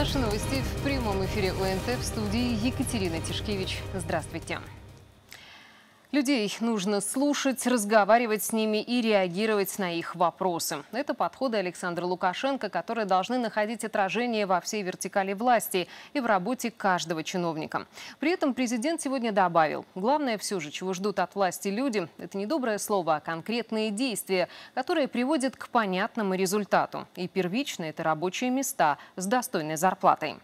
Наши новости в прямом эфире ОНТ, в студии Екатерина Тишкевич. Здравствуйте. Людей нужно слушать, разговаривать с ними и реагировать на их вопросы. Это подходы Александра Лукашенко, которые должны находить отражение во всей вертикали власти и в работе каждого чиновника. При этом президент сегодня добавил, главное все же, чего ждут от власти люди, это не доброе слово, а конкретные действия, которые приводят к понятному результату. И первично это рабочие места с достойной зарплатой.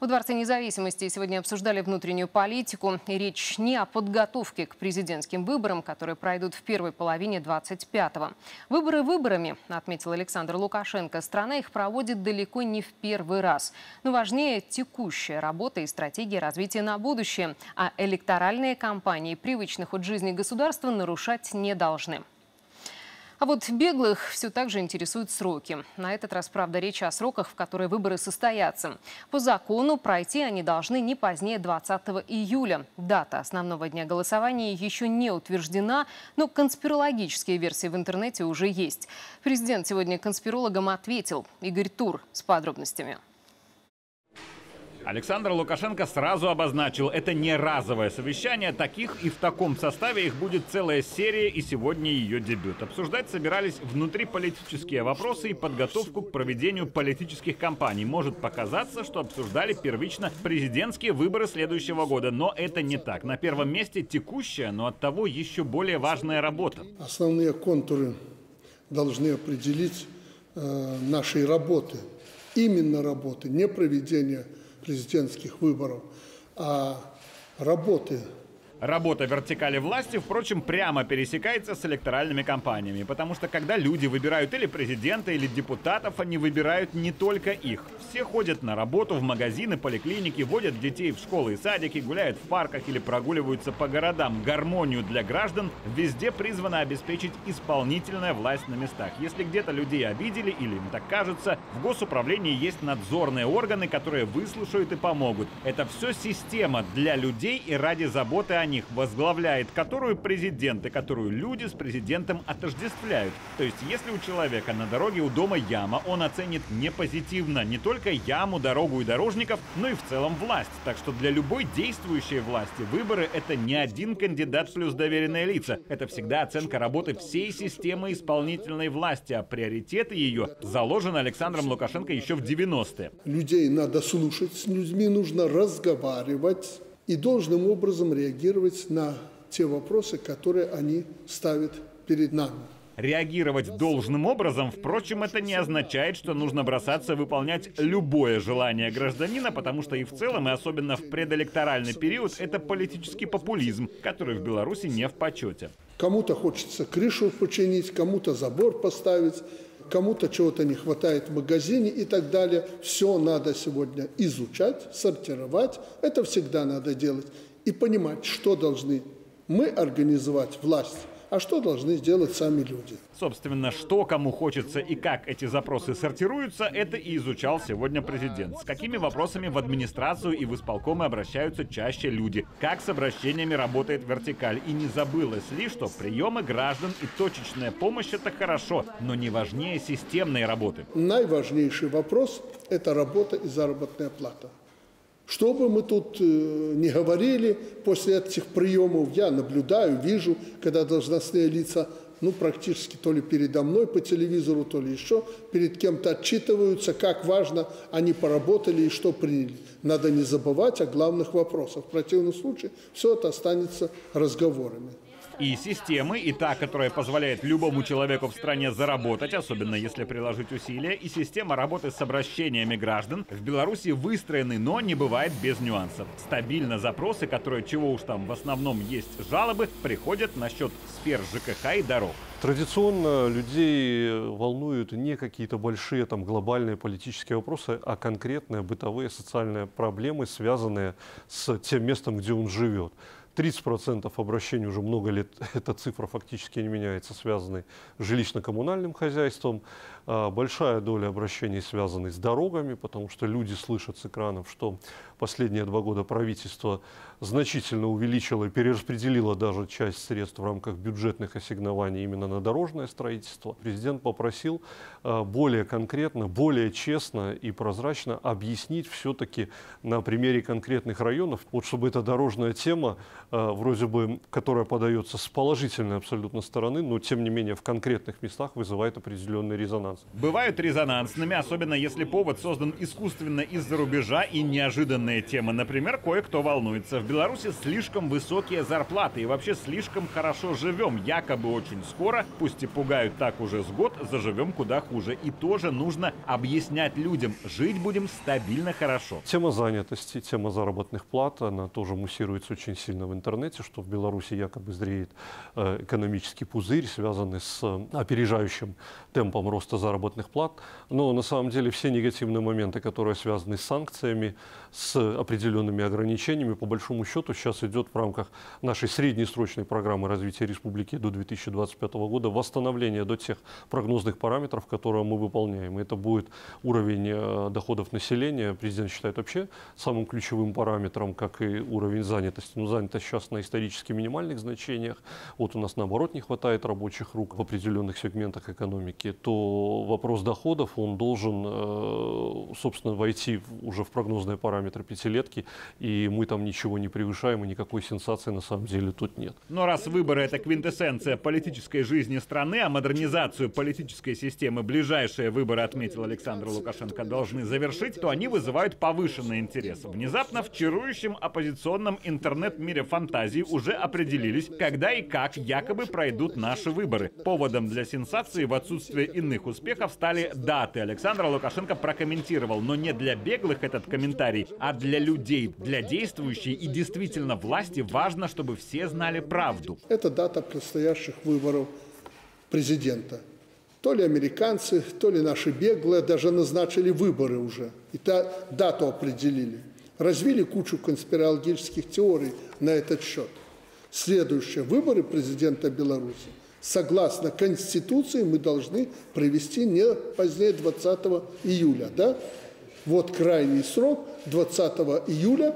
В Дворце Независимости сегодня обсуждали внутреннюю политику. И речь не о подготовке к президентским выборам, которые пройдут в первой половине 25-го. Выборы выборами, отметил Александр Лукашенко, страна их проводит далеко не в первый раз. Но важнее текущая работа и стратегия развития на будущее. А электоральные кампании привычных от жизни государства нарушать не должны. А вот беглых все так же интересуют сроки. На этот раз, правда, речь о сроках, в которые выборы состоятся. По закону пройти они должны не позднее 20 июля. Дата основного дня голосования еще не утверждена, но конспирологические версии в интернете уже есть. Президент сегодня конспирологам ответил. Игорь Тур с подробностями. Александр Лукашенко сразу обозначил, это не разовое совещание, таких и в таком составе их будет целая серия, и сегодня ее дебют. Обсуждать собирались внутриполитические вопросы и подготовку к проведению политических кампаний. Может показаться, что обсуждали первично президентские выборы следующего года, но это не так. На первом месте текущая, но оттого еще более важная работа. Основные контуры должны определить нашей работы, именно работы, не проведение президентских выборов, а работы. Работа вертикали власти, впрочем, прямо пересекается с электоральными кампаниями. Потому что когда люди выбирают или президента, или депутатов, они выбирают не только их. Все ходят на работу, в магазины, поликлиники, водят детей в школы и садики, гуляют в парках или прогуливаются по городам. Гармонию для граждан везде призвана обеспечить исполнительная власть на местах. Если где-то людей обидели или им так кажется, в госуправлении есть надзорные органы, которые выслушают и помогут. Это все система для людей и ради заботы о них. Возглавляет которую президент и которую люди с президентом отождествляют. То есть, если у человека на дороге у дома яма, он оценит не позитивно не только яму, дорогу и дорожников, но и в целом власть. Так что для любой действующей власти выборы – это не один кандидат плюс доверенные лица. Это всегда оценка работы всей системы исполнительной власти, а приоритеты ее заложены Александром Лукашенко еще в 90-е. Людей надо слушать, с людьми нужно разговаривать и должным образом реагировать на те вопросы, которые они ставят перед нами. Реагировать должным образом, впрочем, это не означает, что нужно бросаться выполнять любое желание гражданина, потому что и в целом, и особенно в предэлекторальный период, это политический популизм, который в Беларуси не в почете. Кому-то хочется крышу починить, кому-то забор поставить, кому-то чего-то не хватает в магазине и так далее. Все надо сегодня изучать, сортировать. Это всегда надо делать. И понимать, что должны мы организовать власть, а что должны сделать сами люди. Собственно, что кому хочется и как эти запросы сортируются, это и изучал сегодня президент. С какими вопросами в администрацию и в исполкомы обращаются чаще люди. Как с обращениями работает вертикаль. И не забылось ли, что приемы граждан и точечная помощь – это хорошо, но не важнее системной работы. Наиважнейший вопрос – это работа и заработная плата. Что бы мы тут ни говорили, после этих приемов я наблюдаю, вижу, когда должностные лица, ну, практически то ли передо мной по телевизору, то ли еще, перед кем-то отчитываются, как важно они поработали и что приняли. Надо не забывать о главных вопросах. В противном случае все это останется разговорами. И системы, и та, которая позволяет любому человеку в стране заработать, особенно если приложить усилия, и система работы с обращениями граждан в Беларуси выстроены, но не бывает без нюансов. Стабильно запросы, которые, чего уж там, в основном есть жалобы, приходят насчет сфер ЖКХ и дорог. Традиционно людей волнуют не какие-то большие там глобальные политические вопросы, а конкретные бытовые социальные проблемы, связанные с тем местом, где он живет. 30% обращений уже много лет, эта цифра фактически не меняется, связаны с жилищно-коммунальным хозяйством. Большая доля обращений связаны с дорогами, потому что люди слышат с экранов, что последние 2 года правительство значительно увеличило и перераспределило даже часть средств в рамках бюджетных ассигнований именно на дорожное строительство. Президент попросил более конкретно, более честно и прозрачно объяснить все-таки на примере конкретных районов, вот чтобы эта дорожная тема, вроде бы, которая подается с положительной абсолютно стороны, но тем не менее в конкретных местах вызывает определенный резонанс. Бывают резонансными, особенно если повод создан искусственно из-за рубежа и неожиданная тема. Например, кое-кто волнуется. В Беларуси слишком высокие зарплаты и вообще слишком хорошо живем. Якобы очень скоро, пусть и пугают так уже с год, заживем куда хуже. И тоже нужно объяснять людям, жить будем стабильно хорошо. Тема занятости, тема заработных плат, она тоже муссируется очень сильно в интернете, что в Беларуси якобы зреет экономический пузырь, связанный с опережающим темпом роста заработных плат. Но на самом деле все негативные моменты, которые связаны с санкциями, с определенными ограничениями, по большому счету сейчас идет в рамках нашей среднесрочной программы развития республики до 2025 года восстановление до тех прогнозных параметров, которые мы выполняем. Это будет уровень доходов населения. Президент считает вообще самым ключевым параметром, как и уровень занятости. Но занятость сейчас на исторически минимальных значениях. Вот у нас наоборот не хватает рабочих рук в определенных сегментах экономики. То вопрос доходов, он должен, собственно, войти уже в прогнозные параметры пятилетки. И мы там ничего не превышаем, и никакой сенсации на самом деле тут нет. Но раз выборы — это квинтэссенция политической жизни страны, а модернизацию политической системы ближайшие выборы, отметил Александр Лукашенко, должны завершить, то они вызывают повышенный интерес. Внезапно в чарующем оппозиционном интернет-мире фантазии уже определились, когда и как якобы пройдут наши выборы. Поводом для сенсации в отсутствие иных успехов стали даты. Александр Лукашенко прокомментировал, но не для беглых этот комментарий, а для людей, для действующей и действительно власти важно, чтобы все знали правду. Это дата предстоящих выборов президента. То ли американцы, то ли наши беглые даже назначили выборы уже. И дату определили. Развили кучу конспирологических теорий на этот счет. Следующие выборы президента Беларуси, согласно Конституции, мы должны провести не позднее 20 июля. Да? Вот крайний срок 20 июля.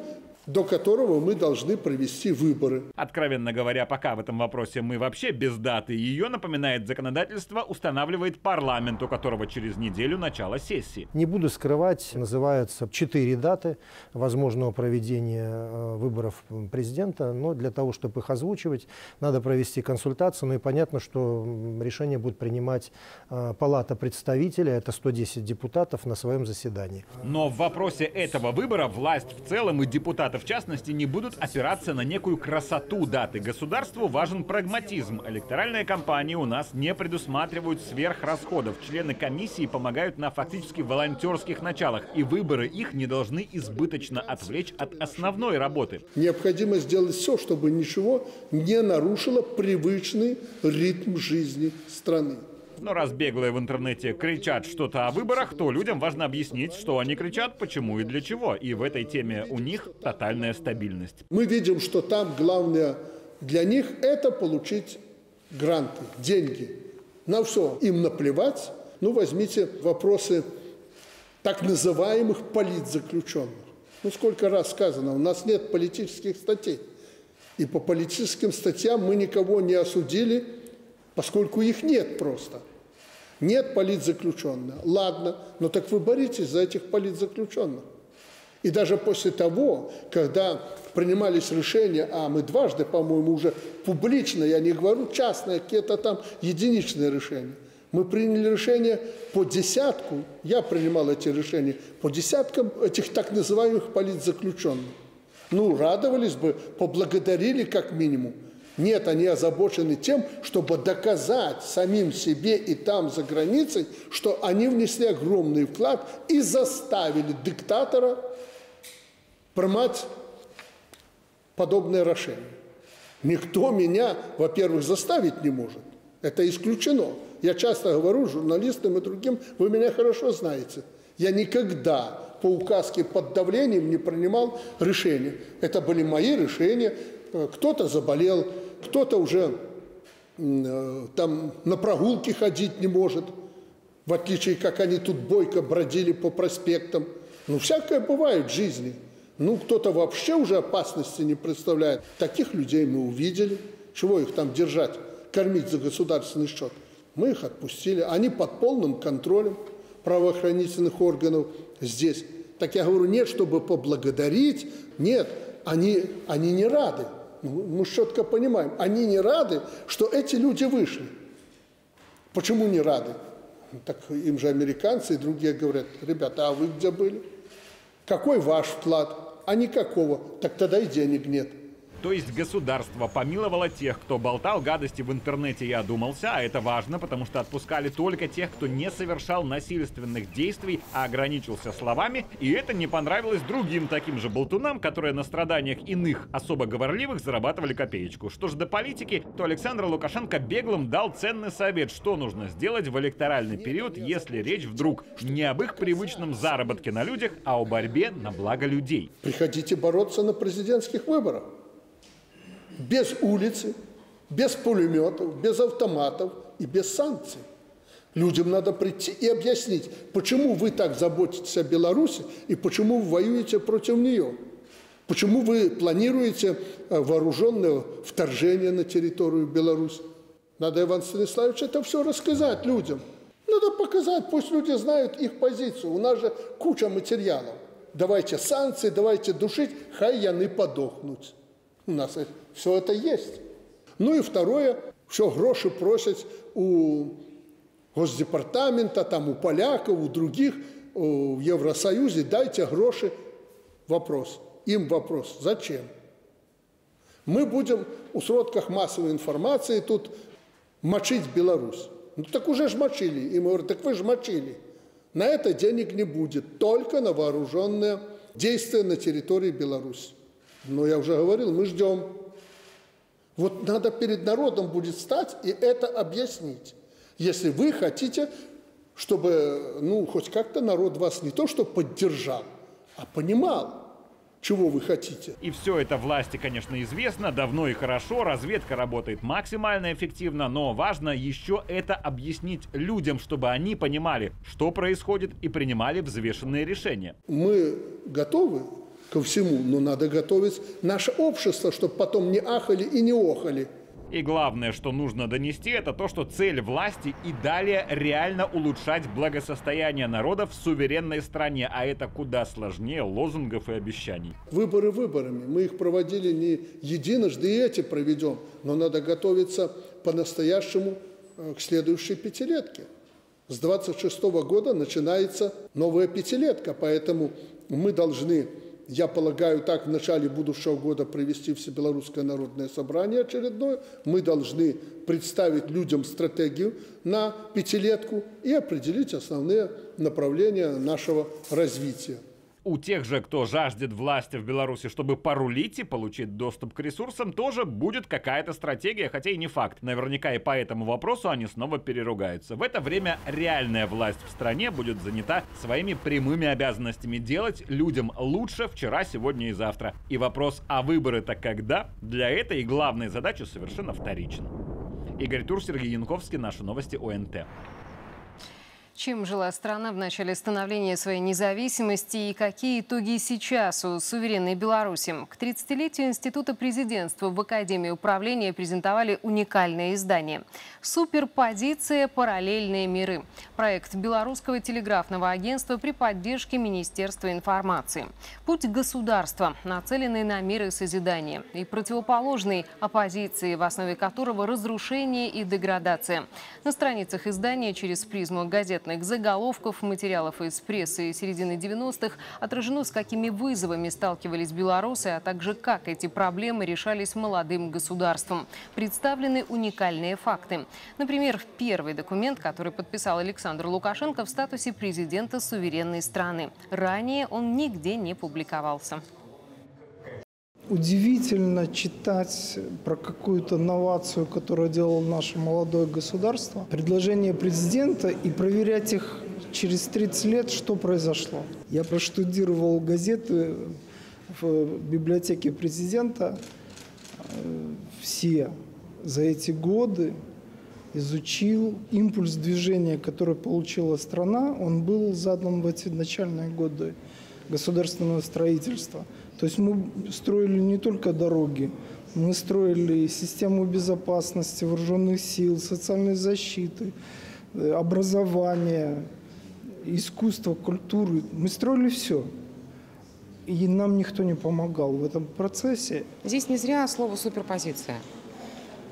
До которого мы должны провести выборы. Откровенно говоря, пока в этом вопросе мы вообще без даты. Ее, напоминает законодательство, устанавливает парламент, у которого через неделю начало сессии. Не буду скрывать, называются 4 даты возможного проведения выборов президента. Но для того, чтобы их озвучивать, надо провести консультацию. Ну и понятно, что решение будет принимать Палата представителей. Это 110 депутатов на своем заседании. Но в вопросе этого выбора власть в целом и депутатов в частности, не будут опираться на некую красоту даты. Государству важен прагматизм. Электоральные кампании у нас не предусматривают сверхрасходов. Члены комиссии помогают на фактически волонтерских началах. И выборы их не должны избыточно отвлечь от основной работы. Необходимо сделать все, чтобы ничего не нарушило привычный ритм жизни страны. Но раз беглые в интернете кричат что-то о выборах, то людям важно объяснить, что они кричат, почему и для чего. И в этой теме у них тотальная стабильность. Мы видим, что там главное для них – это получить гранты, деньги. На все им наплевать. Ну, возьмите вопросы так называемых политзаключенных. Ну, сколько раз сказано, у нас нет политических статей. И по политическим статьям мы никого не осудили, поскольку их нет просто. Нет политзаключенных. Ладно, но так вы боритесь за этих политзаключенных. И даже после того, когда принимались решения, а мы дважды, по-моему, уже публично, я не говорю частные, какие-то там единичные решения. Мы приняли решение по десятку, я принимал эти решения по десяткам этих так называемых политзаключенных. Ну, радовались бы, поблагодарили как минимум. Нет, они озабочены тем, чтобы доказать самим себе и там, за границей, что они внесли огромный вклад и заставили диктатора принимать подобное решение. Никто меня, во-первых, заставить не может. Это исключено. Я часто говорю журналистам и другим, вы меня хорошо знаете. Я никогда по указке под давлением не принимал решения. Это были мои решения. кто-то заболел, кто-то уже там на прогулки ходить не может, в отличие, как они тут бойко бродили по проспектам. Ну, всякое бывает в жизни. Ну, кто-то вообще уже опасности не представляет. Таких людей мы увидели. Чего их там держать, кормить за государственный счет? Мы их отпустили. Они под полным контролем правоохранительных органов здесь. Так я говорю, нет, чтобы поблагодарить. Нет, они не рады. Мы четко понимаем, они не рады, что эти люди вышли. Почему не рады? Так им же американцы и другие говорят: ребята, а вы где были? Какой ваш вклад? А никакого. Так тогда и денег нет. То есть государство помиловало тех, кто болтал гадости в интернете и одумался, а это важно, потому что отпускали только тех, кто не совершал насильственных действий, а ограничился словами, и это не понравилось другим таким же болтунам, которые на страданиях иных особо говорливых зарабатывали копеечку. Что же до политики, то Александр Лукашенко беглым дал ценный совет, что нужно сделать в электоральный период, если речь вдруг не об их привычном заработке на людях, а о борьбе на благо людей. Приходите бороться на президентских выборах. Без улицы, без пулеметов, без автоматов и без санкций. Людям надо прийти и объяснить, почему вы так заботитесь о Беларуси и почему вы воюете против нее. Почему вы планируете вооруженное вторжение на территорию Беларуси. Надо, Иван Станиславович, это все рассказать людям. Надо показать, пусть люди знают их позицию. У нас же куча материалов. Давайте санкции, давайте душить, хай яны подохнуть. У нас все это есть. Ну и второе, все гроши просят у Госдепартамента, там у поляков, у других, в Евросоюзе, дайте гроши. Вопрос. Им вопрос. Зачем? Мы будем у сродках массовой информации тут мочить Беларусь. Ну так уже ж мочили. Им говорят, так вы ж мочили. На это денег не будет. Только на вооруженное действие на территории Беларуси. Но я уже говорил, мы ждем. Вот надо перед народом будет стать и это объяснить. Если вы хотите, чтобы, ну, хоть как-то народ вас не то что поддержал, а понимал, чего вы хотите. И все это власти, конечно, известно, давно и хорошо, разведка работает максимально эффективно, но важно еще это объяснить людям, чтобы они понимали, что происходит, и принимали взвешенные решения. Мы готовы ко всему, но надо готовить наше общество, чтобы потом не ахали и не охали. И главное, что нужно донести, это то, что цель власти и далее реально улучшать благосостояние народа в суверенной стране, а это куда сложнее лозунгов и обещаний. Выборы выборами. Мы их проводили не единожды, и эти проведем, но надо готовиться по-настоящему к следующей пятилетке. С 26 года начинается новая пятилетка, поэтому мы должны... Я полагаю, так в начале будущего года провести Всебелорусское народное собрание очередное. Мы должны представить людям стратегию на пятилетку и определить основные направления нашего развития. У тех же, кто жаждет власти в Беларуси, чтобы порулить и получить доступ к ресурсам, тоже будет какая-то стратегия, хотя и не факт. Наверняка и по этому вопросу они снова переругаются. В это время реальная власть в стране будет занята своими прямыми обязанностями делать людям лучше вчера, сегодня и завтра. И вопрос, а выборы-то когда? Для этой главной задачи совершенно вторичен. Игорь Тур, Сергей Янковский, Наши новости, ОНТ. Чем жила страна в начале становления своей независимости и какие итоги сейчас у суверенной Беларуси? К 30-летию Института президентства в Академии управления презентовали уникальное издание «Суперпозиция. Параллельные миры». Проект Белорусского телеграфного агентства при поддержке Министерства информации. Путь государства, нацеленный на мир и созидание, и противоположный оппозиции, в основе которого разрушение и деградация. На страницах издания через призму газет заголовков, материалов из прессы середины 90-х отражено, с какими вызовами сталкивались белорусы, а также как эти проблемы решались молодым государством. Представлены уникальные факты. Например, первый документ, который подписал Александр Лукашенко в статусе президента суверенной страны. Ранее он нигде не публиковался. Удивительно читать про какую-то новацию, которую делало наше молодое государство, предложения президента, и проверять их через 30 лет, что произошло. Я проштудировал газеты в библиотеке президента, все за эти годы изучил импульс движения, который получила страна, он был задан в эти начальные годы государственного строительства. То есть мы строили не только дороги, мы строили систему безопасности, вооруженных сил, социальной защиты, образования, искусства, культуры. Мы строили все. И нам никто не помогал в этом процессе. Здесь не зря слово «суперпозиция».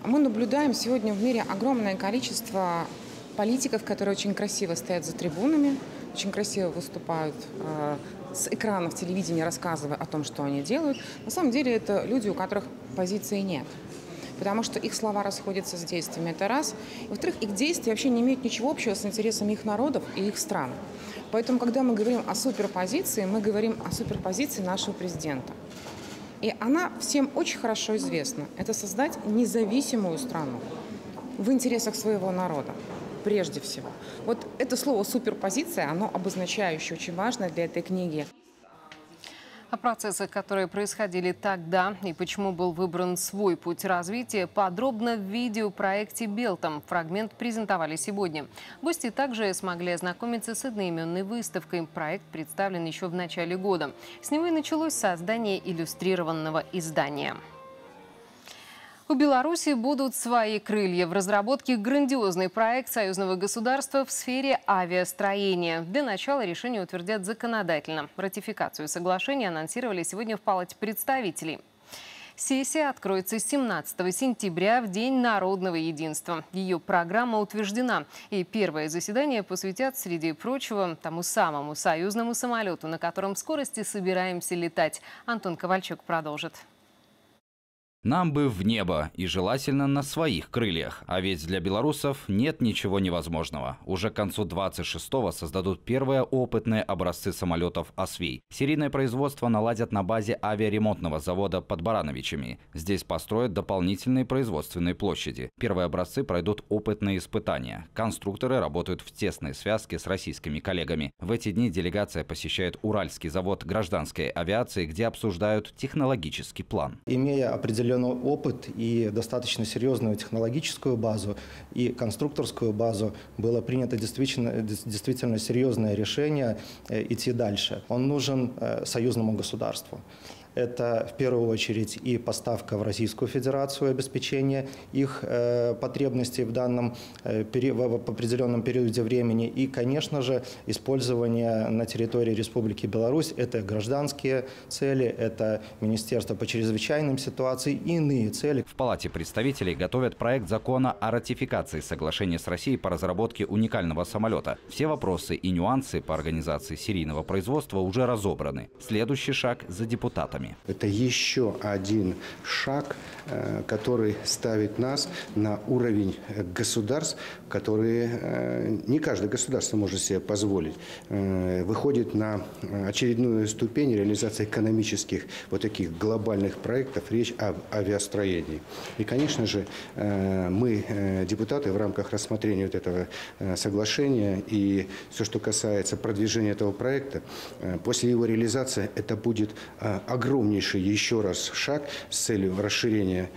Мы наблюдаем сегодня в мире огромное количество политиков, которые очень красиво стоят за трибунами, очень красиво выступают с экранов телевидения, рассказывая о том, что они делают. На самом деле это люди, у которых позиции нет. Потому что их слова расходятся с действиями. Это раз. И, во-вторых, их действия вообще не имеют ничего общего с интересами их народов и их стран. Поэтому, когда мы говорим о суперпозиции, мы говорим о суперпозиции нашего президента. И она всем очень хорошо известна. Это создать независимую страну в интересах своего народа, прежде всего. Вот это слово «суперпозиция», оно обозначающее, очень важное для этой книги. О процессах, которые происходили тогда и почему был выбран свой путь развития, подробно в видеопроекте «Белтом». Фрагмент презентовали сегодня. Гости также смогли ознакомиться с одноименной выставкой. Проект представлен еще в начале года. С него и началось создание иллюстрированного издания. У Беларуси будут свои крылья. В разработке грандиозный проект союзного государства в сфере авиастроения. Для начала решение утвердят законодательно. Ратификацию соглашения анонсировали сегодня в Палате представителей. Сессия откроется 17 сентября, в День народного единства. Ее программа утверждена. И первое заседание посвятят, среди прочего, тому самому союзному самолету, на котором скорости собираемся летать. Антон Ковальчук продолжит. Нам бы в небо, и желательно на своих крыльях. А ведь для белорусов нет ничего невозможного. Уже к концу 26-го создадут первые опытные образцы самолетов «Освей». Серийное производство наладят на базе авиаремонтного завода под Барановичами. Здесь построят дополнительные производственные площади. Первые образцы пройдут опытные испытания. Конструкторы работают в тесной связке с российскими коллегами. В эти дни делегация посещает Уральский завод гражданской авиации, где обсуждают технологический план. Имея определенную опыт и достаточно серьезную технологическую базу и конструкторскую базу, было принято действительно серьезное решение идти дальше. Он нужен союзному государству. Это в первую очередь и поставка в Российскую Федерацию, обеспечение их потребностей в определенном периоде времени. И, конечно же, использование на территории Республики Беларусь. Это гражданские цели, это Министерство по чрезвычайным ситуациям и иные цели. В Палате представителей готовят проект закона о ратификации соглашения с Россией по разработке уникального самолета. Все вопросы и нюансы по организации серийного производства уже разобраны. Следующий шаг за депутатами. Это еще один шаг, который ставит нас на уровень государств, которые не каждое государство может себе позволить. Выходит на очередную ступень реализации экономических вот таких глобальных проектов, речь об авиастроении. И, конечно же, мы, депутаты, в рамках рассмотрения вот этого соглашения и все, что касается продвижения этого проекта, после его реализации это будет огромнейший еще раз шаг с целью расширения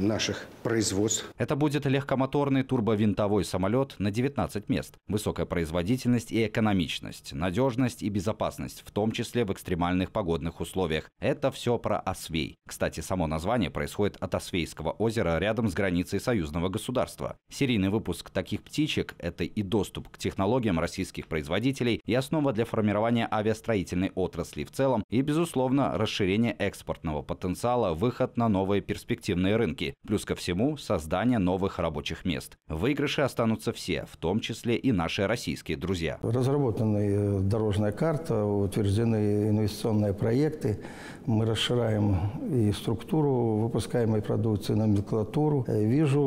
наших производств. Это будет легкомоторный турбовинтовой самолет на 19 мест. Высокая производительность и экономичность, надежность и безопасность, в том числе в экстремальных погодных условиях. Это все про Освей. Кстати, само название происходит от Освейского озера рядом с границей союзного государства. Серийный выпуск таких птичек – это и доступ к технологиям российских производителей, и основа для формирования авиастроительной отрасли в целом, и, безусловно, расширение экспортного потенциала, выход на новые перспективные рынки. Плюс ко всему, создание новых рабочих мест. Выигрыши останутся все, в том числе и наши российские друзья. Разработана дорожная карта, утверждены инвестиционные проекты. Мы расширяем и структуру выпускаемой продукции, номенклатуру. Вижу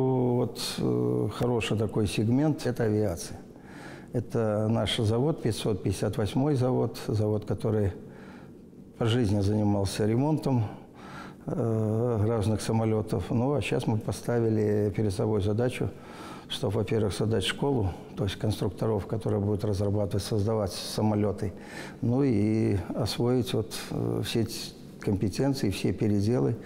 вот хороший такой сегмент – это авиация. Это наш завод, 558-й завод, который по жизни занимался ремонтом разных самолетов. Ну, а сейчас мы поставили перед собой задачу, что, во-первых, создать школу, то есть конструкторов, которые будут разрабатывать, создавать самолеты, ну и освоить вот все компетенции, все переделы,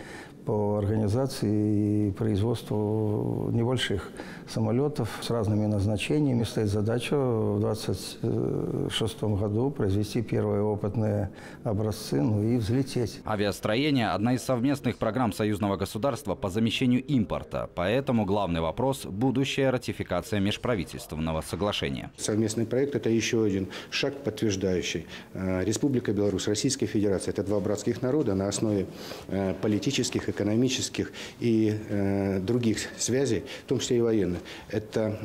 по организации и производству небольших самолетов с разными назначениями. Стоит задача в 2026 году произвести первые опытные образцы, и взлететь. Авиастроение – одна из совместных программ союзного государства по замещению импорта. Поэтому главный вопрос – будущая ратификация межправительственного соглашения. Совместный проект – это еще один шаг, подтверждающий. Республика Беларусь, Российская Федерация – это два братских народа на основе политических, экономических и других связей, в том числе и военных. Это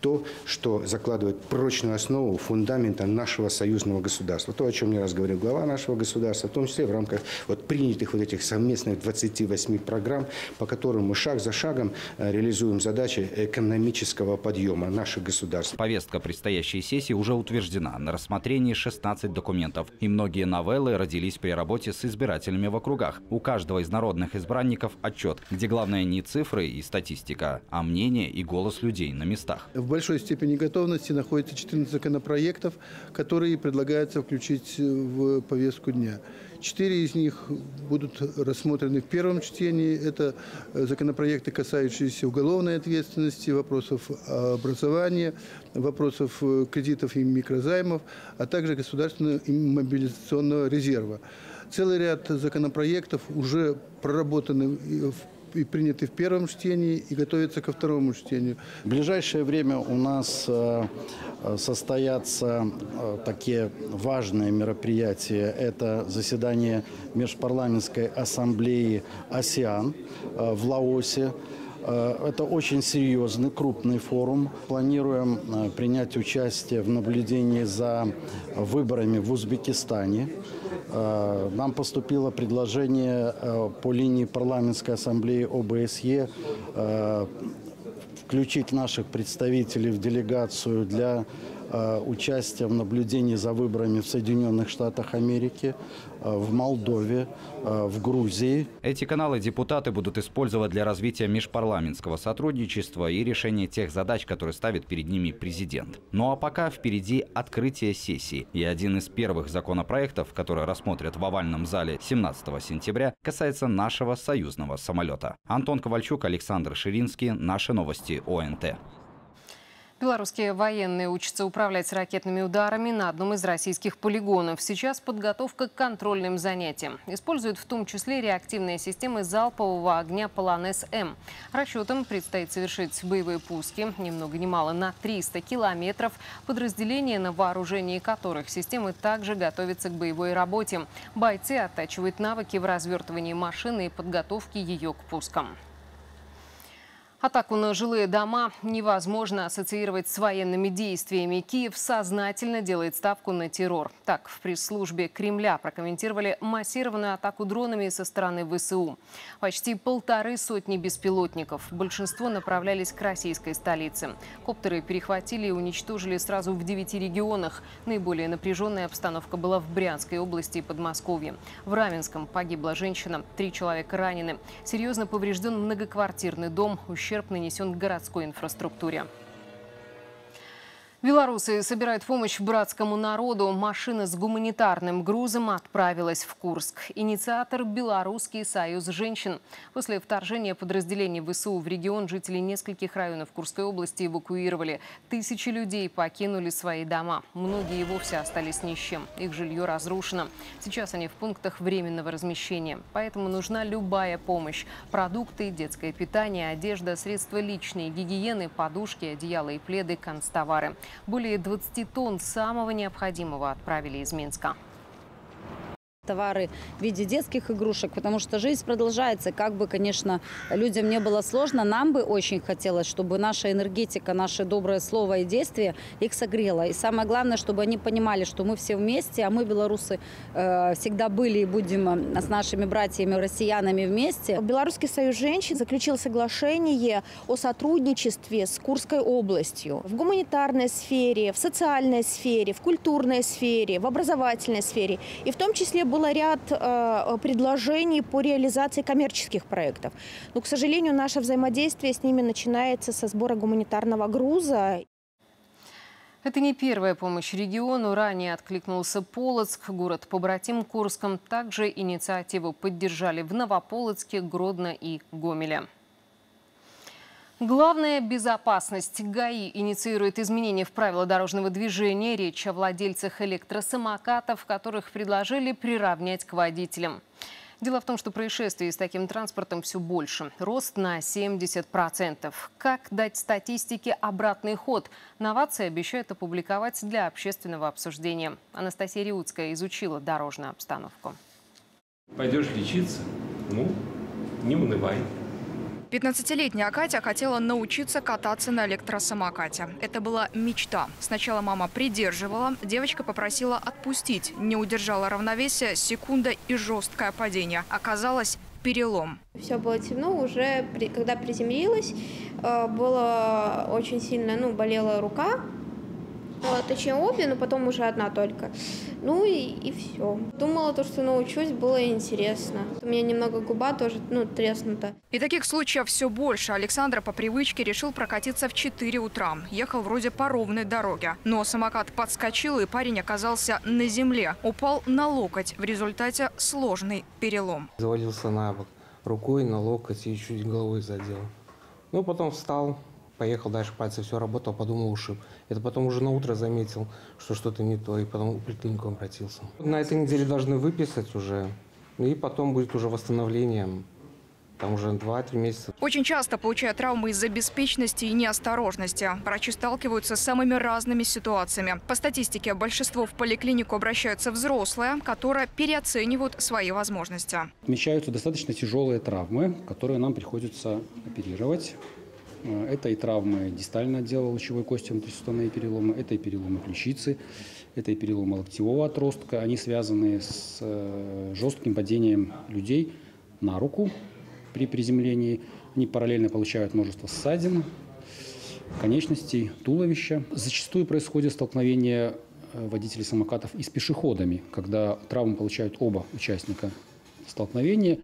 то, что закладывает прочную основу фундамента нашего союзного государства. То, о чем не раз говорил глава нашего государства, в том числе в рамках принятых этих совместных 28 программ, по которым мы шаг за шагом реализуем задачи экономического подъема наших государств. Повестка предстоящей сессии уже утверждена. На рассмотрении 16 документов. И многие новеллы родились при работе с избирателями в округах. У каждого из народных избранников отчет, где главное не цифры и статистика, а мнение и голос людей на местах. В большой степени готовности находится 14 законопроектов, которые предлагается включить в повестку дня. 4 из них будут рассмотрены в первом чтении. Это законопроекты, касающиеся уголовной ответственности, вопросов образования, вопросов кредитов и микрозаймов, а также государственного мобилизационного резерва. Целый ряд законопроектов уже проработаны и приняты в первом чтении и готовятся ко второму чтению. В ближайшее время у нас состоятся такие важные мероприятия. Это заседание Межпарламентской ассамблеи АСЕАН в Лаосе. Это очень серьезный, крупный форум. Планируем принять участие в наблюдении за выборами в Узбекистане. Нам поступило предложение по линии парламентской ассамблеи ОБСЕ включить наших представителей в делегацию для участия в наблюдении за выборами в Соединенных Штатах Америки, в Молдове, в Грузии. Эти каналы депутаты будут использовать для развития межпарламентского сотрудничества и решения тех задач, которые ставит перед ними президент. Ну а пока впереди открытие сессии. И один из первых законопроектов, которые рассмотрят в овальном зале 17 сентября, касается нашего союзного самолета. Антон Ковальчук, Александр Ширинский. Наши новости ОНТ. Белорусские военные учатся управлять ракетными ударами на одном из российских полигонов. Сейчас подготовка к контрольным занятиям. Используют в том числе реактивные системы залпового огня «Полонез-М». Расчетам предстоит совершить боевые пуски ни много ни мало на 300 километров. Подразделения, на вооружении которых системы, также готовятся к боевой работе. Бойцы оттачивают навыки в развертывании машины и подготовке ее к пускам. Атаку на жилые дома невозможно ассоциировать с военными действиями. Киев сознательно делает ставку на террор. Так, в пресс-службе Кремля прокомментировали массированную атаку дронами со стороны ВСУ. Почти 1,5 сотни беспилотников. Большинство направлялись к российской столице. Коптеры перехватили и уничтожили сразу в 9 регионах. Наиболее напряженная обстановка была в Брянской области и Подмосковье. В Раменском погибла женщина, 3 человека ранены. Серьезно поврежден многоквартирный дом. Ущерб нанесен городской инфраструктуре. Белорусы собирают помощь братскому народу. Машина с гуманитарным грузом отправилась в Курск. Инициатор – Белорусский союз женщин. После вторжения подразделений ВСУ в регион жители нескольких районов Курской области эвакуировали. Тысячи людей покинули свои дома. Многие и вовсе остались ни с чем. Их жилье разрушено. Сейчас они в пунктах временного размещения. Поэтому нужна любая помощь. Продукты, детское питание, одежда, средства личной гигиены, подушки, одеяла и пледы, канцтовары. Более 20 тонн самого необходимого отправили из Минска. Товары в виде детских игрушек, потому что жизнь продолжается. Как бы, конечно, людям не было сложно, нам бы очень хотелось, чтобы наша энергетика, наше доброе слово и действие их согрело. И самое главное, чтобы они понимали, что мы все вместе, а мы, белорусы, всегда были и будем с нашими братьями, россиянами вместе. Белорусский союз женщин заключил соглашение о сотрудничестве с Курской областью в гуманитарной сфере, в социальной сфере, в культурной сфере, в образовательной сфере, и в том числе было ряд предложений по реализации коммерческих проектов. Но, к сожалению, наше взаимодействие с ними начинается со сбора гуманитарного груза. Это не первая помощь региону. Ранее откликнулся Полоцк, город-побратим Курском. Также инициативу поддержали в Новополоцке, Гродно и Гомеле. Главная безопасность. ГАИ инициирует изменения в правила дорожного движения. Речь о владельцах электросамокатов, которых предложили приравнять к водителям. Дело в том, что происшествий с таким транспортом все больше. Рост на 70%. Как дать статистике обратный ход? Новации обещают опубликовать для общественного обсуждения. Анастасия Риудская изучила дорожную обстановку. Пойдешь лечиться? Ну, не унывай. 15-летняя Катя хотела научиться кататься на электросамокате. Это была мечта. Сначала мама придерживала, девочка попросила отпустить. Не удержала равновесия, секунда и жесткое падение. Оказалось, перелом. Все было темно, уже когда приземлилась, было очень сильно, болела рука. Точнее обе, но потом уже одна только. И все. Думала, что научусь, было интересно. У меня немного губа тоже, треснута. И таких случаев все больше. Александр по привычке решил прокатиться в 4 утра. Ехал вроде по ровной дороге. Но самокат подскочил, и парень оказался на земле. Упал на локоть. В результате сложный перелом. Завалился на бок. Рукой на локоть и чуть головой задел. Потом встал. Поехал дальше, пальцы все работал, подумал, ушиб. Это потом уже на утро заметил, что что-то не то, и потом к клинику обратился. На этой неделе должны выписать уже, и потом будет уже восстановление. Там уже 2-3 месяца. Очень часто получают травмы из-за беспечности и неосторожности. Врачи сталкиваются с самыми разными ситуациями. По статистике, большинство в поликлинику обращаются взрослые, которые переоценивают свои возможности. Отмечаются достаточно тяжелые травмы, которые нам приходится оперировать. Это и травмы дистального отдела лучевой кости, внутрисуставные переломы, это и переломы ключицы, это и переломы локтевого отростка. Они связаны с жестким падением людей на руку при приземлении. Они параллельно получают множество ссадин, конечностей, туловища. Зачастую происходит столкновение водителей самокатов и с пешеходами, когда травму получают оба участника. Столкновение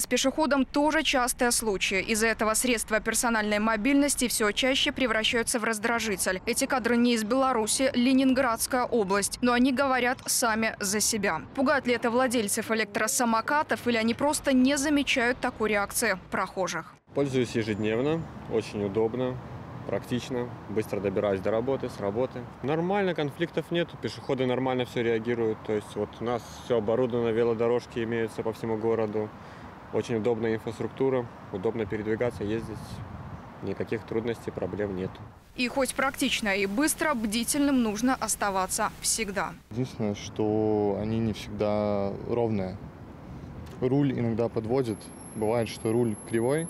с пешеходом тоже частое случай. Из-за этого средства персональной мобильности все чаще превращаются в раздражитель. Эти кадры не из Беларуси, Ленинградская область. Но они говорят сами за себя. Пугает ли это владельцев электросамокатов, или они просто не замечают такой реакции прохожих? Пользуюсь ежедневно, очень удобно, практично. Быстро добираюсь до работы, с работы. Нормально, конфликтов нет. Пешеходы нормально все реагируют. То есть у нас все оборудовано, велодорожки имеются по всему городу. Очень удобная инфраструктура, удобно передвигаться, ездить. Никаких трудностей, проблем нет. И хоть практично и быстро, бдительным нужно оставаться всегда. Единственное, что они не всегда ровные. Руль иногда подводит. Бывает, что руль кривой.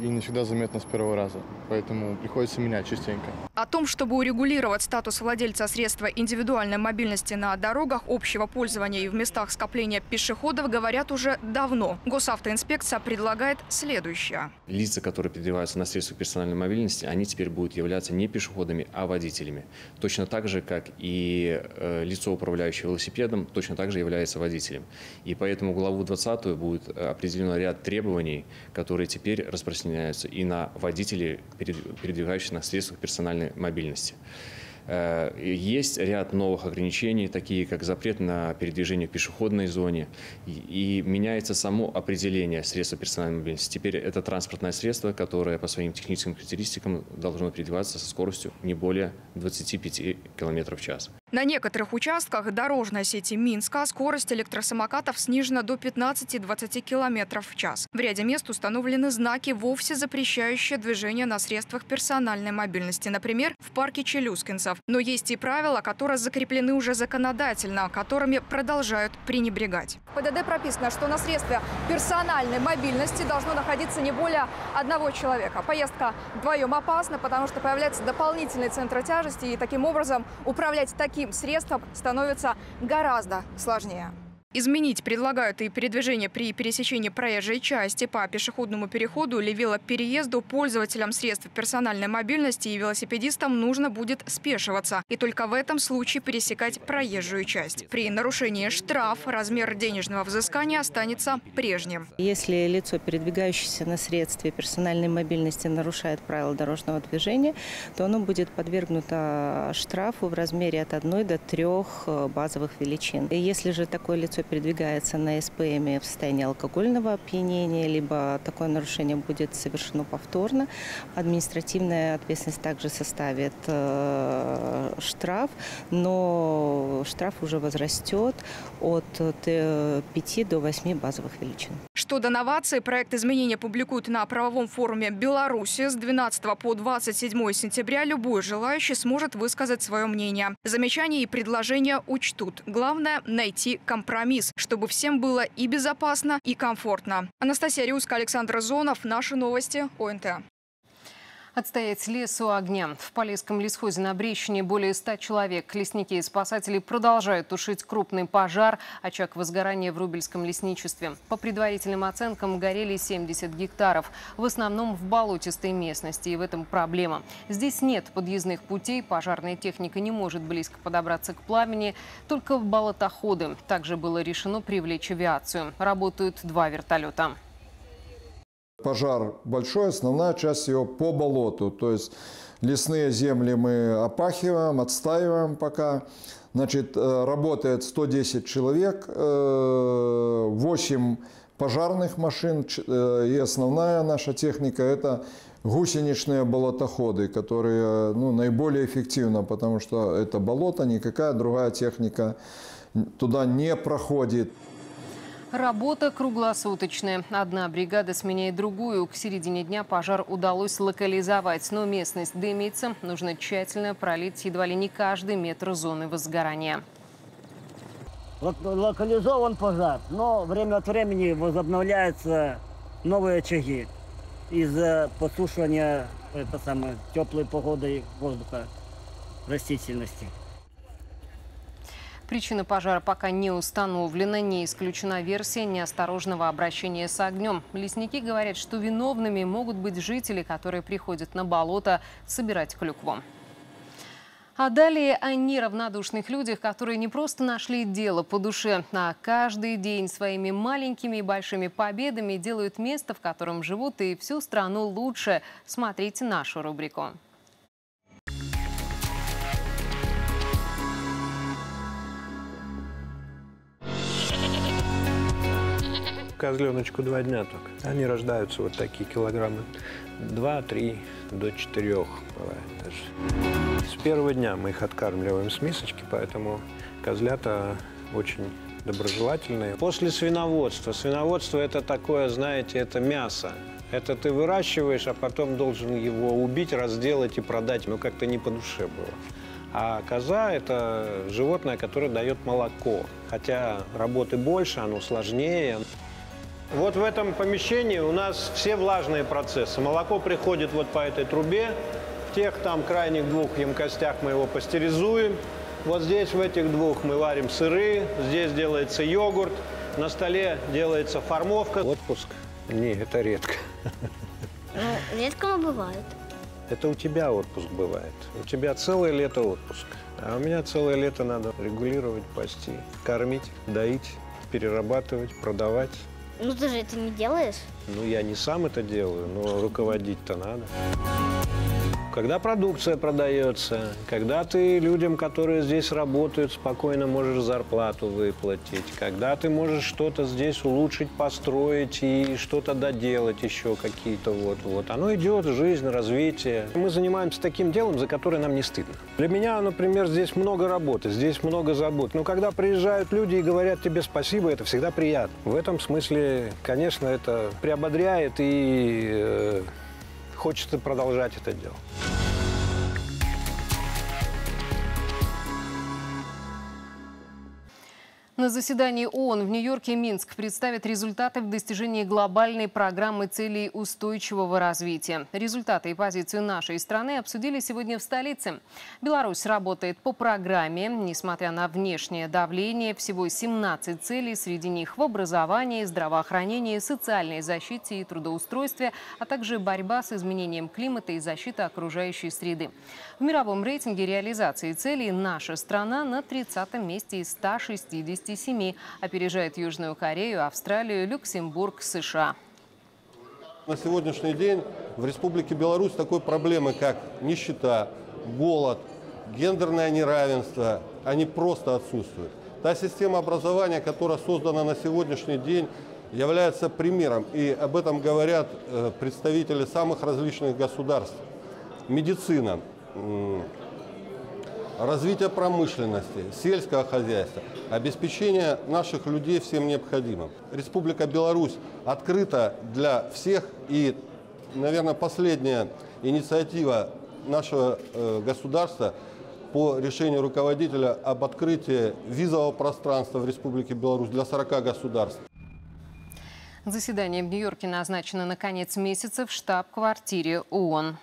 И не всегда заметно с первого раза. Поэтому приходится менять частенько. О том, чтобы урегулировать статус владельца средства индивидуальной мобильности на дорогах общего пользования и в местах скопления пешеходов, говорят уже давно. Госавтоинспекция предлагает следующее. Лица, которые передвигаются на средства персональной мобильности, они теперь будут являться не пешеходами, а водителями. Точно так же, как и лицо, управляющее велосипедом, точно так же является водителем. И поэтому главу 20 будет определен ряд требований, которые теперь распространяются и на водителей, передвигающихся на средствах персональной мобильности. Есть ряд новых ограничений, такие как запрет на передвижение в пешеходной зоне. И меняется само определение средства персональной мобильности. Теперь это транспортное средство, которое по своим техническим характеристикам должно передвигаться со скоростью не более 25 км в час. На некоторых участках дорожной сети Минска скорость электросамокатов снижена до 15-20 км в час. В ряде мест установлены знаки, вовсе запрещающие движение на средствах персональной мобильности. Например, в парке Челюскинцев. Но есть и правила, которые закреплены уже законодательно, которыми продолжают пренебрегать. В ПДД прописано, что на средстве персональной мобильности должно находиться не более одного человека. Поездка вдвоем опасна, потому что появляется дополнительный центр тяжести, и таким образом управлять таким средством становится гораздо сложнее. Изменить предлагают и передвижение при пересечении проезжей части по пешеходному переходу или велопереезду. Пользователям средств персональной мобильности и велосипедистам нужно будет спешиваться. И только в этом случае пересекать проезжую часть. При нарушении штраф размер денежного взыскания останется прежним. Если лицо, передвигающееся на средстве персональной мобильности, нарушает правила дорожного движения, то оно будет подвергнуто штрафу в размере от 1 до 3 базовых величин. И если же такое лицо передвигается на СПМ в состоянии алкогольного опьянения, либо такое нарушение будет совершено повторно, административная ответственность также составит штраф, но штраф уже возрастет от 5 до 8 базовых величин. Что до новаций, проект изменения публикуют на правовом форуме Беларуси. С 12 по 27 сентября любой желающий сможет высказать свое мнение. Замечания и предложения учтут. Главное – найти компромисс, чтобы всем было и безопасно, и комфортно. Анастасия Риудская, Александр Зонов. Наши новости. ОНТ. Отстоять лес у огня. В Полесском лесхозе на Брестчине более 100 человек. Лесники и спасатели продолжают тушить крупный пожар. Очаг возгорания в Рубельском лесничестве. По предварительным оценкам горели 70 гектаров. В основном в болотистой местности. И в этом проблема. Здесь нет подъездных путей. Пожарная техника не может близко подобраться к пламени. Только в болотоходы. Также было решено привлечь авиацию. Работают 2 вертолета. Пожар большой, основная часть его по болоту, то есть лесные земли мы опахиваем, отстаиваем пока. Значит, работает 110 человек, 8 пожарных машин, и основная наша техника – это гусеничные болотоходы, которые наиболее эффективны, потому что это болото, никакая другая техника туда не проходит. Работа круглосуточная. Одна бригада сменяет другую. К середине дня пожар удалось локализовать, но местность дымится. Нужно тщательно пролить едва ли не каждый метр зоны возгорания. Локализован пожар, но время от времени возобновляются новые очаги из-за подсушивания теплой погоды и воздуха, растительности. Причина пожара пока не установлена, не исключена версия неосторожного обращения с огнем. Лесники говорят, что виновными могут быть жители, которые приходят на болото собирать клюкву. А далее о неравнодушных людях, которые не просто нашли дело по душе, а каждый день своими маленькими и большими победами делают место, в котором живут, и всю страну лучше. Смотрите нашу рубрику. Козленочку 2 дня только. Они рождаются вот такие килограммы. 2-3, до 4 бывает даже. С первого дня мы их откармливаем с мисочки, поэтому козлята очень доброжелательные. После свиноводства. Свиноводство – это такое, знаете, это мясо. Это ты выращиваешь, а потом должен его убить, разделать и продать. Но как-то не по душе было. А коза – это животное, которое дает молоко. Хотя работы больше, оно сложнее. Вот в этом помещении у нас все влажные процессы. Молоко приходит вот по этой трубе. В тех там крайних 2 емкостях мы его пастеризуем. Вот здесь в этих 2 мы варим сыры. Здесь делается йогурт. На столе делается формовка. Отпуск? Не, это редко. Ну, редко, но бывает. Это у тебя отпуск бывает. У тебя целое лето отпуск. А у меня целое лето надо регулировать, пасти, кормить, доить, перерабатывать, продавать. Ну, ты же это не делаешь? Ну, я не сам это делаю, но руководить-то надо. Когда продукция продается, когда ты людям, которые здесь работают, спокойно можешь зарплату выплатить, когда ты можешь что-то здесь улучшить, построить и что-то доделать еще какие-то вот-вот. Оно идет, жизнь, развитие. Мы занимаемся таким делом, за которое нам не стыдно. Для меня, например, здесь много работы, здесь много забот. Но когда приезжают люди и говорят тебе спасибо, это всегда приятно. В этом смысле, конечно, это приободряет и... хочется продолжать это дело. На заседании ООН в Нью-Йорке и Минск представят результаты в достижении глобальной программы целей устойчивого развития. Результаты и позицию нашей страны обсудили сегодня в столице. Беларусь работает по программе. Несмотря на внешнее давление, всего 17 целей, среди них в образовании, здравоохранении, социальной защите и трудоустройстве, а также борьба с изменением климата и защита окружающей среды. В мировом рейтинге реализации целей наша страна на 30-м месте из 160. Опережает Южную Корею, Австралию, Люксембург, США. На сегодняшний день в Республике Беларусь такой проблемы, как нищета, голод, гендерное неравенство, они просто отсутствуют. Та система образования, которая создана на сегодняшний день, является примером. И об этом говорят представители самых различных государств. Медицина, развитие промышленности, сельского хозяйства, обеспечение наших людей всем необходимым. Республика Беларусь открыта для всех. И, наверное, последняя инициатива нашего государства по решению руководителя об открытии визового пространства в Республике Беларусь для 40 государств. Заседание в Нью-Йорке назначено на конец месяца в штаб-квартире ООН.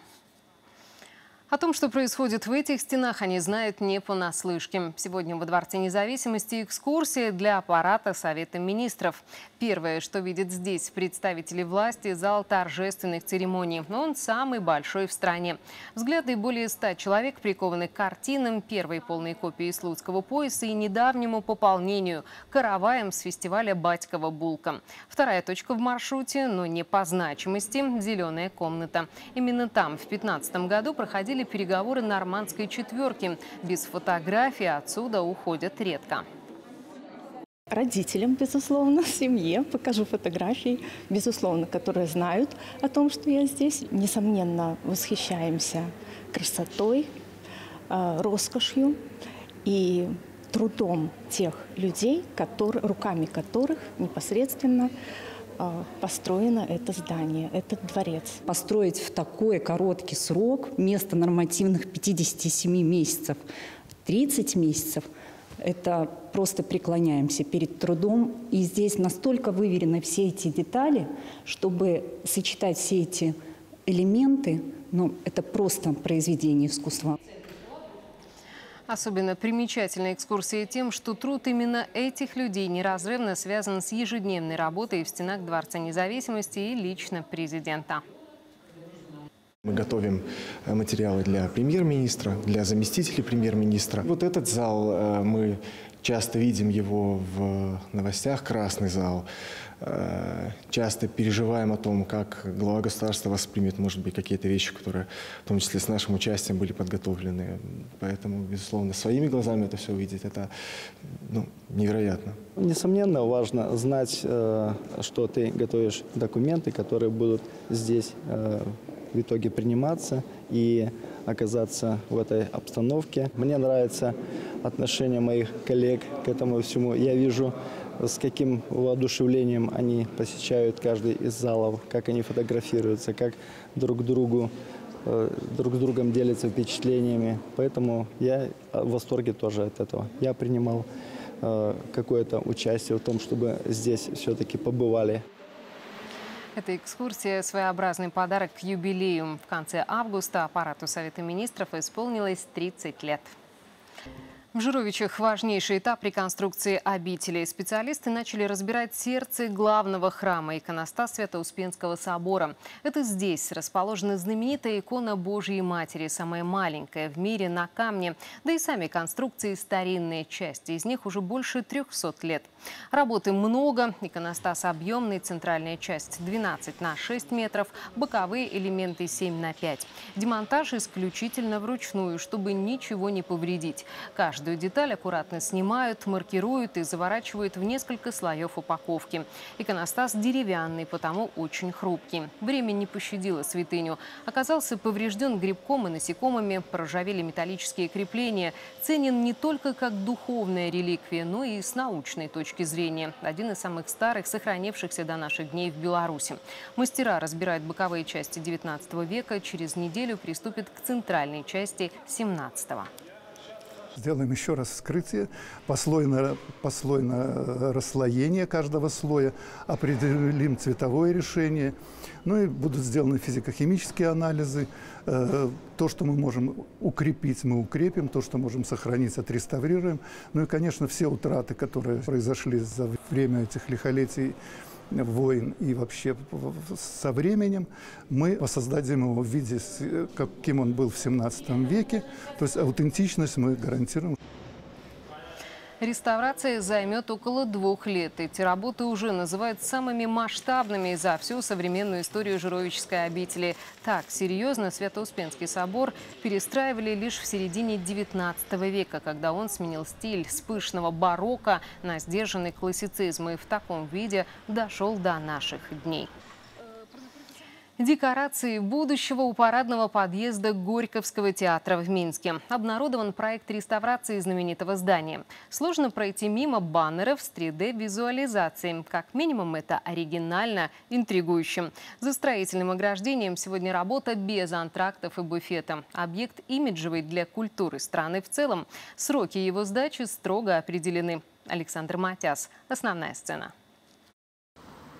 О том, что происходит в этих стенах, они знают не понаслышке. Сегодня во Дворце Независимости экскурсия для аппарата Совета Министров. Первое, что видят здесь представители власти, зал торжественных церемоний. Он самый большой в стране. Взгляды более 100 человек прикованы к картинам, первой полной копии Слуцкого пояса и недавнему пополнению – караваем с фестиваля «Батькова Булка». Вторая точка в маршруте, но не по значимости – «Зеленая комната». Именно там в 2015 году проходили переговоры нормандской четверки. Без фотографий отсюда уходят редко. Родителям, безусловно, семье покажу фотографии, безусловно, которые знают о том, что я здесь. Несомненно, восхищаемся красотой, роскошью и трудом тех людей, руками которых непосредственно построено это здание, этот дворец. Построить в такой короткий срок вместо нормативных 57 месяцев 30 месяцев – это просто преклоняемся перед трудом. И здесь настолько выверены все эти детали, чтобы сочетать все эти элементы, ну, это просто произведение искусства. Особенно примечательна экскурсия тем, что труд именно этих людей неразрывно связан с ежедневной работой в стенах Дворца Независимости и лично президента. Мы готовим материалы для премьер-министра, для заместителей премьер-министра. Вот этот зал, мы часто видим его в новостях, красный зал. Часто переживаем о том, как глава государства воспримет, может быть, какие-то вещи, которые, в том числе с нашим участием, были подготовлены. Поэтому, безусловно, своими глазами это все увидеть, это невероятно. Несомненно, важно знать, что ты готовишь документы, которые будут здесь в итоге приниматься и оказаться в этой обстановке. Мне нравится отношение моих коллег к этому всему. Я вижу, с каким воодушевлением они посещают каждый из залов, как они фотографируются, как друг с другом делятся впечатлениями. Поэтому я в восторге тоже от этого. Я принимал какое-то участие в том, чтобы здесь все-таки побывали. Эта экскурсия – своеобразный подарок к юбилею. В конце августа аппарату Совета Министров исполнилось 30 лет. В Жировичах важнейший этап реконструкции обители. Специалисты начали разбирать сердце главного храма – иконостас Свято-Успенского собора. Это здесь расположена знаменитая икона Божьей Матери, самая маленькая в мире, на камне. Да и сами конструкции старинные, части из них уже больше 300 лет. Работы много. Иконостас объемный, центральная часть 12 на 6 метров, боковые элементы 7 на 5. Демонтаж исключительно вручную, чтобы ничего не повредить. Каждую деталь аккуратно снимают, маркируют и заворачивают в несколько слоев упаковки. Иконостас деревянный, потому очень хрупкий. Время не пощадило святыню. Оказался поврежден грибком и насекомыми, проржавели металлические крепления. Ценен не только как духовная реликвия, но и с научной точки зрения. Один из самых старых, сохранившихся до наших дней в Беларуси. Мастера разбирают боковые части 19 века. Через неделю приступят к центральной части 17-го. Сделаем еще раз вскрытие, послойно расслоение каждого слоя, определим цветовое решение. Ну и будут сделаны физико-химические анализы. То, что мы можем укрепить, мы укрепим. То, что можем сохранить, отреставрируем. Ну и, конечно, все утраты, которые произошли за время этих лихолетий, войн и вообще со временем, мы воссоздадим его в виде, каким он был в 17 веке. То есть аутентичность мы гарантируем. Реставрация займет около 2 лет. Эти работы уже называют самыми масштабными за всю современную историю Жировической обители. Так серьезно Свято-Успенский собор перестраивали лишь в середине 19 века, когда он сменил стиль с пышного барокко на сдержанный классицизм и в таком виде дошел до наших дней. Декорации будущего у парадного подъезда Горьковского театра в Минске. Обнародован проект реставрации знаменитого здания. Сложно пройти мимо баннеров с 3D-визуализацией. Как минимум, это оригинально, интригующе. За строительным ограждением сегодня работа без антрактов и буфета. Объект имиджевый для культуры страны в целом. Сроки его сдачи строго определены. Александр Матяс. Основная сцена.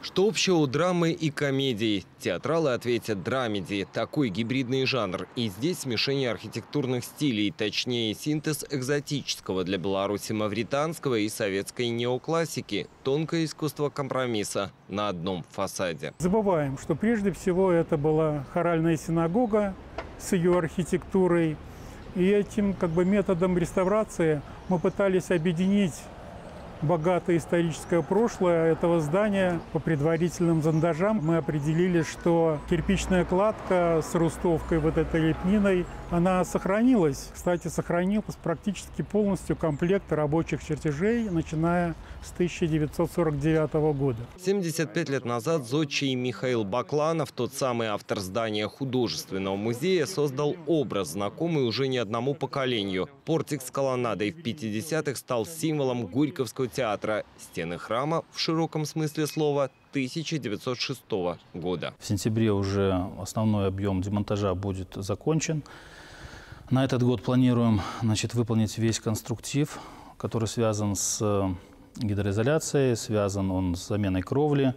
Что общего у драмы и комедии? Театралы ответят драмеди. Такой гибридный жанр. И здесь смешение архитектурных стилей, точнее синтез экзотического для Беларуси мавританского и советской неоклассики. Тонкое искусство компромисса на одном фасаде. Забываем, что прежде всего это была хоральная синагога с ее архитектурой. И этим методом реставрации мы пытались объединить богатое историческое прошлое этого здания. По предварительным зондажам мы определили, что кирпичная кладка с рустовкой, вот этой лепниной, она сохранилась. Кстати, сохранилась практически полностью комплект рабочих чертежей, начиная с 1949 года. 75 лет назад зодчий Михаил Бакланов, тот самый автор здания художественного музея, создал образ, знакомый уже не одному поколению. Портик с колоннадой в 50-х стал символом Горьковского театра. Стены храма, в широком смысле слова, 1906 года. В сентябре уже основной объем демонтажа будет закончен. На этот год планируем, выполнить весь конструктив, который связан с гидроизоляцией, связан он с заменой кровли,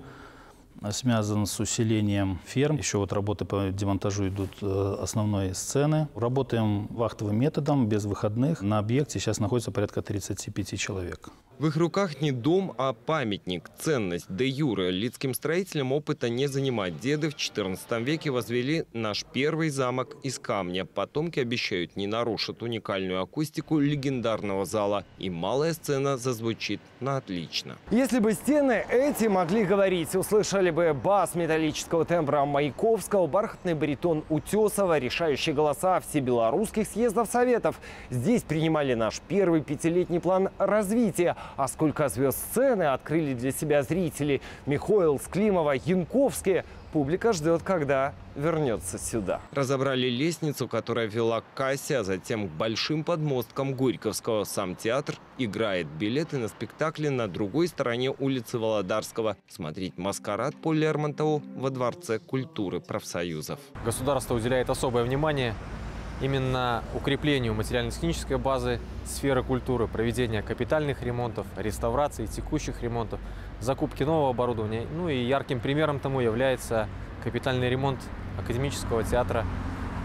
связан с усилением ферм. Еще работы по демонтажу идут основной сцены. Работаем вахтовым методом, без выходных. На объекте сейчас находится порядка 35 человек. В их руках не дом, а памятник, ценность де юре. Лицким строителям опыта не занимать. Деды в 14 веке возвели наш первый замок из камня. Потомки обещают, не нарушат уникальную акустику легендарного зала. И малая сцена зазвучит на отлично. Если бы стены эти могли говорить, услышали бы бас металлического тембра Маяковского, бархатный баритон Утесова, решающие голоса всебелорусских съездов советов. Здесь принимали наш первый 5-летний план развития. А сколько звезд сцены открыли для себя зрители. Михоил, Склимова, Янковский. Публика ждет, когда вернется сюда. Разобрали лестницу, которая вела к кассе, а затем к большим подмосткам Горьковского. Сам театр играет. Билеты на спектакли на другой стороне улицы Володарского. Смотреть маскарад по Лермонтову во Дворце культуры профсоюзов. Государство уделяет особое внимание именно укреплению материально-технической базы сферы культуры, проведение капитальных ремонтов, реставрации текущих ремонтов, закупки нового оборудования. Ну и ярким примером тому является капитальный ремонт Академического театра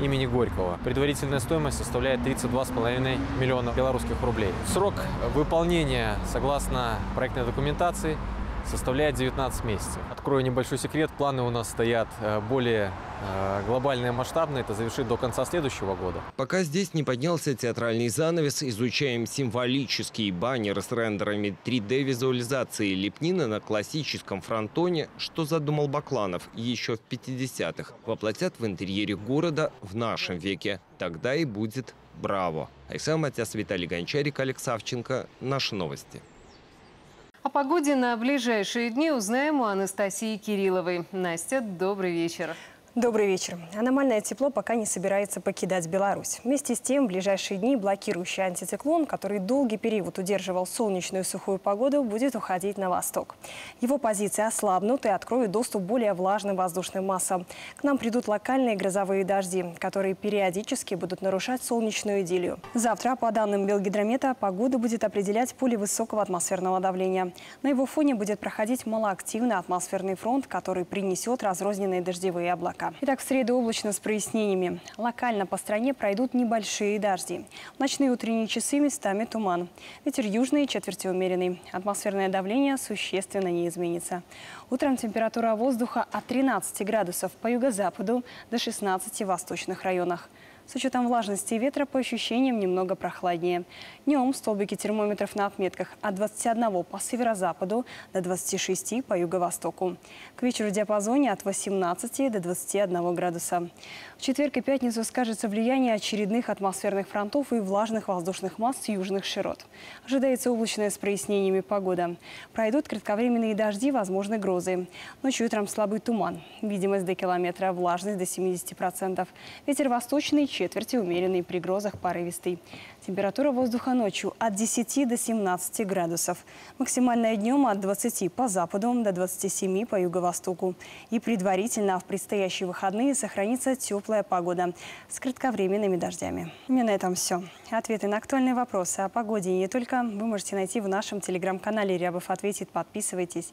имени Горького. Предварительная стоимость составляет 32,5 миллиона белорусских рублей. Срок выполнения, согласно проектной документации, составляет 19 месяцев. Открою небольшой секрет, планы у нас стоят более глобальные, масштабные. Это завершит до конца следующего года. Пока здесь не поднялся театральный занавес, изучаем символические баннеры с рендерами 3D-визуализации. Лепнина на классическом фронтоне, что задумал Бакланов еще в 50-х, воплотят в интерьере города в нашем веке. Тогда и будет браво. Айсан Матяс, Виталий Гончарик, Олег Савченко. Наши новости. О погоде на ближайшие дни узнаем у Анастасии Кирилловой. Настя, добрый вечер. Добрый вечер. Аномальное тепло пока не собирается покидать Беларусь. Вместе с тем, в ближайшие дни блокирующий антициклон, который долгий период удерживал солнечную сухую погоду, будет уходить на восток. Его позиции ослабнут и откроют доступ более влажным воздушным массам. К нам придут локальные грозовые дожди, которые периодически будут нарушать солнечную идиллию. Завтра, по данным Белгидромета, погоду будет определять поле высокого атмосферного давления. На его фоне будет проходить малоактивный атмосферный фронт, который принесет разрозненные дождевые облака. Итак, в среду облачно с прояснениями. Локально по стране пройдут небольшие дожди. В ночные и утренние часы местами туман. Ветер южный, четверти умеренный. Атмосферное давление существенно не изменится. Утром температура воздуха от 13 градусов по юго-западу до 16 в восточных районах. С учетом влажности ветра по ощущениям немного прохладнее. Днем столбики термометров на отметках от 21 по северо-западу до 26 по юго-востоку. К вечеру в диапазоне от 18 до 21 градуса. В четверг и пятницу скажется влияние очередных атмосферных фронтов и влажных воздушных масс с южных широт. Ожидается облачная с прояснениями погода. Пройдут кратковременные дожди, возможны грозы. Ночью и утром слабый туман. Видимость до километра, влажность до 70%. Ветер восточный, четверти умеренный, при грозах порывистый. Температура воздуха ночью от 10 до 17 градусов. Максимальная днем от 20 по западу до 27 по юго-востоку. И предварительно в предстоящие выходные сохранится теплая погода с кратковременными дождями. На этом все. Ответы на актуальные вопросы о погоде и не только вы можете найти в нашем телеграм-канале «Рябов ответит». Подписывайтесь.